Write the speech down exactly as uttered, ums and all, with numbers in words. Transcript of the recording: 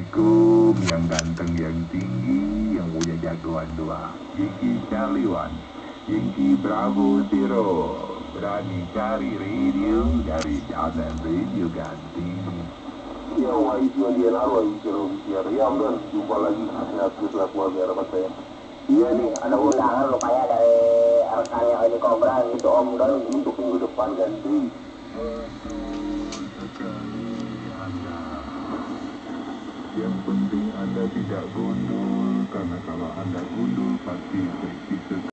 Assalamualaikum yang ganteng, yang tinggi, yang punya jagoan dua. Yankee Charlie One, Yankee Bravo Zero. Berani cari radio dari channel radio ganti. Ya wajib lagi lalu wajib seru biar ya benar. Jumpa lagi sehat selalu keluarga harapan saya. Iya nih, ada undangan rupanya dari rekannya Oni Cobra gitu Om Don untuk minggu depan ganti. Yang penting Anda tidak gundul, karena kalau Anda gundul pasti berisik.